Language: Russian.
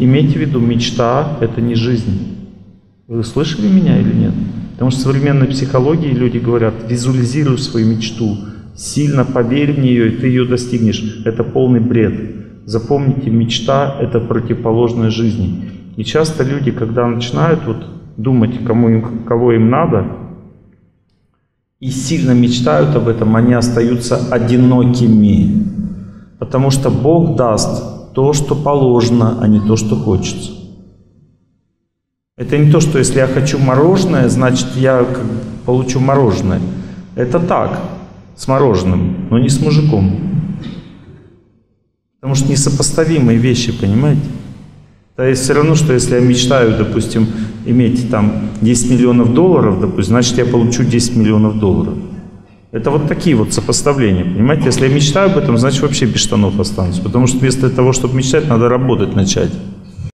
Имейте в виду, мечта – это не жизнь. Вы слышали меня или нет? Потому что в современной психологии люди говорят: визуализируй свою мечту, сильно поверь в нее, и ты ее достигнешь. Это полный бред. Запомните, мечта – это противоположная жизни. И часто люди, когда начинают вот думать, кого им надо, и сильно мечтают об этом, они остаются одинокими. Потому что Бог даст то, что положено, а не то, что хочется. Это не то, что если я хочу мороженое, значит я получу мороженое. Это так, с мороженым, но не с мужиком. Потому что несопоставимые вещи, понимаете? То есть все равно, что если я мечтаю, допустим, иметь там 10 миллионов долларов, допустим, значит я получу 10 миллионов долларов. Это вот такие вот сопоставления, понимаете? Если я мечтаю об этом, значит вообще без штанов останусь. Потому что вместо того, чтобы мечтать, надо работать начать.